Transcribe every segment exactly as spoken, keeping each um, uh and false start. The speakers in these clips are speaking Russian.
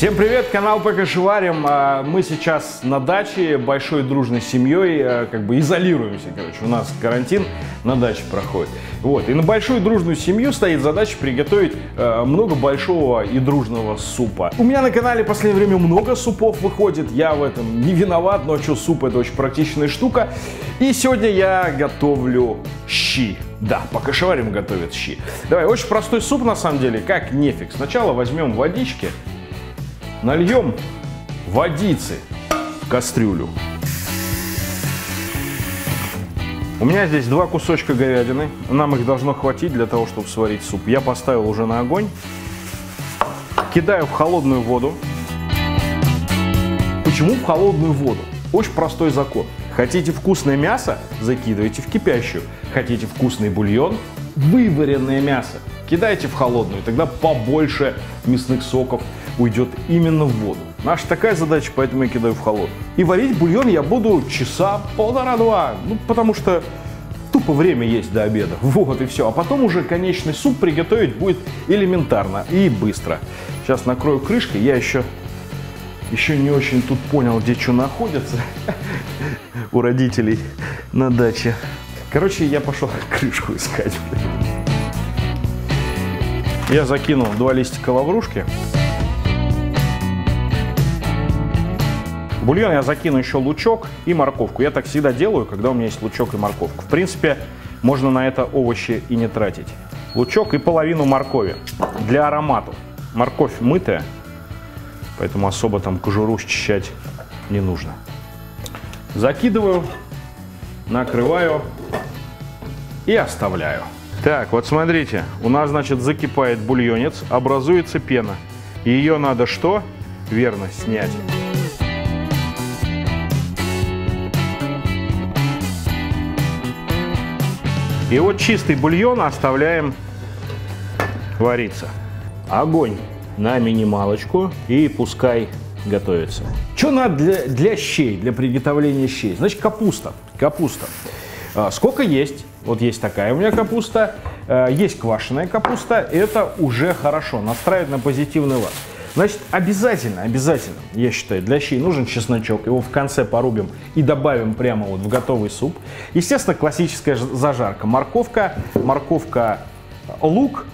Всем привет, канал Покашеварим. Мы сейчас на даче большой дружной семьей, как бы изолируемся, короче, у нас карантин на даче проходит. Вот. И на большую дружную семью стоит задача приготовить много большого и дружного супа. У меня на канале в последнее время много супов выходит, я в этом не виноват, но что, суп — это очень практичная штука. И сегодня я готовлю щи. Да, Покашеварим готовит щи. Давай, очень простой суп на самом деле, как нефиг. Сначала возьмем водички. Нальем водицы в кастрюлю. У меня здесь два кусочка говядины. Нам их должно хватить для того, чтобы сварить суп. Я поставил уже на огонь. Кидаю в холодную воду. Почему в холодную воду? Очень простой закон. Хотите вкусное мясо? Закидывайте в кипящую. Хотите вкусный бульон? Вываренное мясо кидайте в холодную, тогда побольше мясных соков уйдет именно в воду. Наша такая задача, поэтому я кидаю в холодную. И варить бульон я буду часа полтора-два, ну, потому что тупо время есть до обеда. Вот и все. А потом уже конечный суп приготовить будет элементарно и быстро. Сейчас накрою крышкой, я еще, еще не очень тут понял, где что находится у родителей на даче. Короче, я пошел крышку искать. Я закинул два листика лаврушки. В бульон я закину еще лучок и морковку. Я так всегда делаю, когда у меня есть лучок и морковка. В принципе, можно на это овощи и не тратить. Лучок и половину моркови для аромата. Морковь мытая, поэтому особо там кожуру счищать не нужно. Закидываю, накрываю и оставляю. Так, вот смотрите, у нас, значит, закипает бульонец, образуется пена. Ее надо что? Верно, снять. И вот чистый бульон оставляем вариться. Огонь на минималочку и пускай готовится. Что надо для, для щей, для приготовления щей? Значит, капуста. Капуста. Сколько есть? Вот есть такая у меня капуста, есть квашеная капуста, это уже хорошо, настраивает на позитивный лад. Значит, обязательно, обязательно, я считаю, для щей нужен чесночок, его в конце порубим и добавим прямо вот в готовый суп. Естественно, классическая зажарка, морковка, морковка, лук,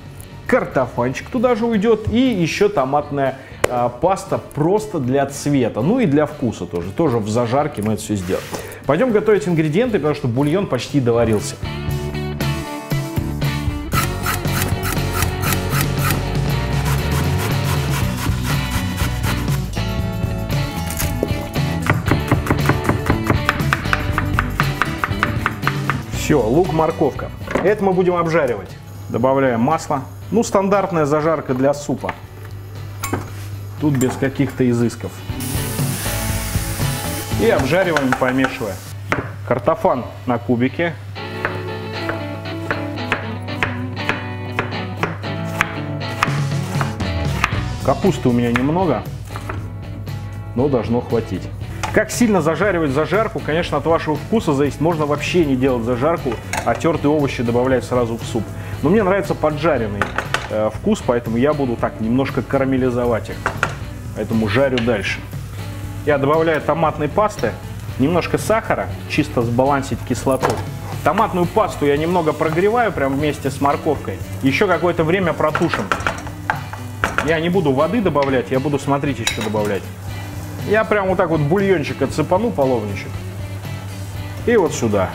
картофанчик туда же уйдет и еще томатная а, паста просто для цвета, ну и для вкуса тоже, тоже в зажарке мы это все сделаем. Пойдем готовить ингредиенты, потому что бульон почти доварился. Все, лук, морковка. Это мы будем обжаривать. Добавляем масло. Ну, стандартная зажарка для супа. Тут без каких-то изысков. И обжариваем, помешивая. Картофан на кубики. Капусты у меня немного, но должно хватить. Как сильно зажаривать зажарку, конечно, от вашего вкуса зависит. Можно вообще не делать зажарку, а тертые овощи добавлять сразу в суп. Но мне нравится поджаренный э, вкус, поэтому я буду так немножко карамелизовать их. Поэтому жарю дальше. Я добавляю томатной пасты, немножко сахара, чисто сбалансить кислоту. Томатную пасту я немного прогреваю, прям вместе с морковкой. Еще какое-то время протушим. Я не буду воды добавлять, я буду, смотрите, еще добавлять. Я прям вот так вот бульончик отсыпану, половничек. И вот сюда.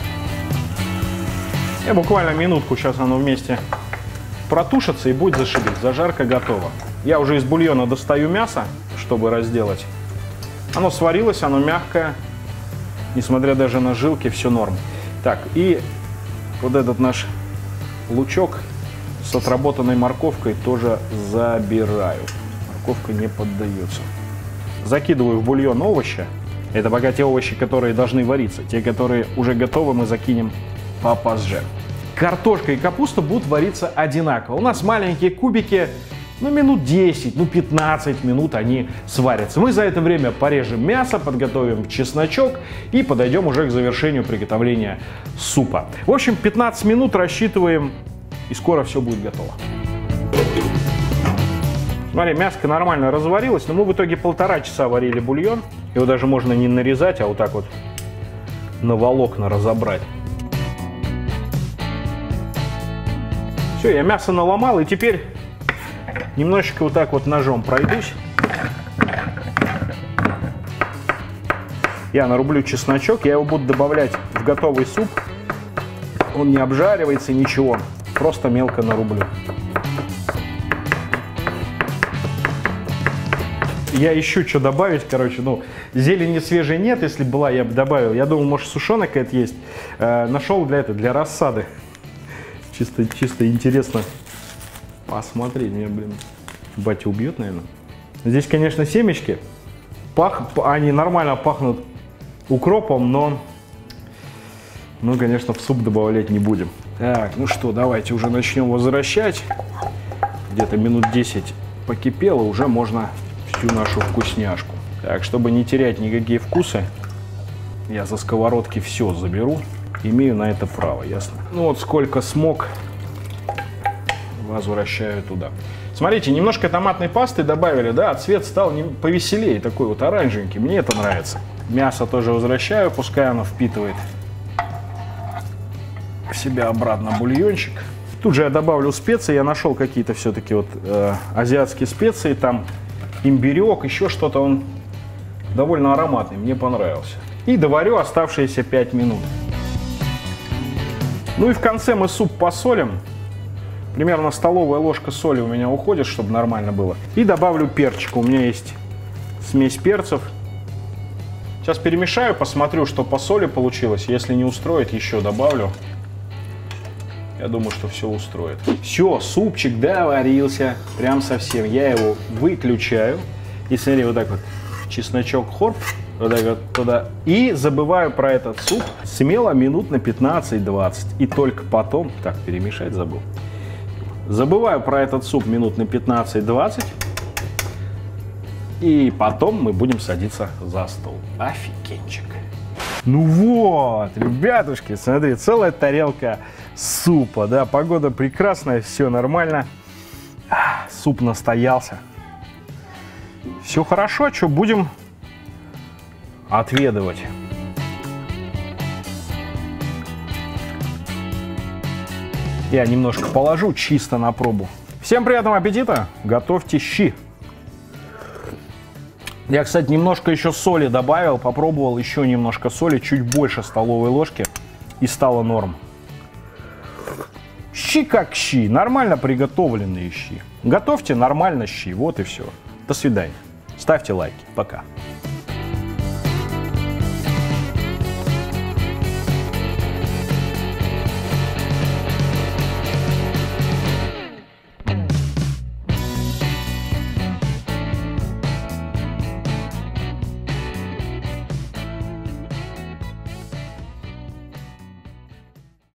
Я буквально минутку, сейчас оно вместе протушится и будет зашибить. Зажарка готова. Я уже из бульона достаю мясо, чтобы разделать. Оно сварилось, оно мягкое, несмотря даже на жилки, все норм. Так, и вот этот наш лучок с отработанной морковкой тоже забираю. Морковка не поддается. Закидываю в бульон овощи. Это пока те овощи, которые должны вариться. Те, которые уже готовы, мы закинем попозже. Картошка и капуста будут вариться одинаково. У нас маленькие кубики. Ну, минут десять, ну, пятнадцать минут они сварятся. Мы за это время порежем мясо, подготовим чесночок и подойдем уже к завершению приготовления супа. В общем, пятнадцать минут рассчитываем, и скоро все будет готово. Смотри, мяско нормально разварилось, но мы в итоге полтора часа варили бульон. Его даже можно не нарезать, а вот так вот на волокна разобрать. Все, я мясо наломал, и теперь немножечко вот так вот ножом пройдусь. Я нарублю чесночок, я его буду добавлять в готовый суп. Он не обжаривается, ничего, просто мелко нарублю. Я ищу, что добавить, короче, ну, зелени свежей нет, если была, я бы добавил. Я думал, может, сушеная какая-то есть. Э, нашел для этого, для рассады. Чисто, чисто интересно посмотреть. Меня, блин, батя убьет, наверное. Здесь, конечно, семечки. Пах... Они нормально пахнут укропом, но, ну, конечно, в суп добавлять не будем. Так, ну что, давайте уже начнем возвращать. Где-то минут десять покипело, уже можно... нашу вкусняшку. Так, чтобы не терять никакие вкусы, я за сковородки все заберу. Имею на это право, ясно? Ну вот сколько смог, возвращаю туда. Смотрите, немножко томатной пасты добавили, да, цвет стал повеселее, такой вот оранжевенький. Мне это нравится. Мясо тоже возвращаю, пускай оно впитывает в себя обратно бульончик. Тут же я добавлю специи, я нашел какие-то все-таки вот э, азиатские специи, там имбирек, еще что-то, он довольно ароматный, мне понравился. И доварю оставшиеся пять минут. Ну и в конце мы суп посолим. Примерно столовая ложка соли у меня уходит, чтобы нормально было. И добавлю перчик. У меня есть смесь перцев. Сейчас перемешаю, посмотрю, что по соли получилось. Если не устроит, еще добавлю. Я думаю, что все устроит. Все, супчик доварился прям совсем. Я его выключаю. И смотри, вот так вот чесночок хорп. Вот так вот туда. И забываю про этот суп. Смело минут на пятнадцать-двадцать. И только потом... Так, перемешать забыл. Забываю про этот суп минут на пятнадцать-двадцать. И потом мы будем садиться за стол. Офигенчик. Ну вот, ребятушки, смотри, целая тарелка супа, да, погода прекрасная, все нормально, суп настоялся, все хорошо, что будем отведывать. Я немножко положу чисто на пробу. Всем приятного аппетита, готовьте щи. Я, кстати, немножко еще соли добавил, попробовал еще немножко соли, чуть больше столовой ложки, и стало норм. Щи как щи, нормально приготовленные щи. Готовьте нормально щи, вот и все. До свидания. Ставьте лайки. Пока.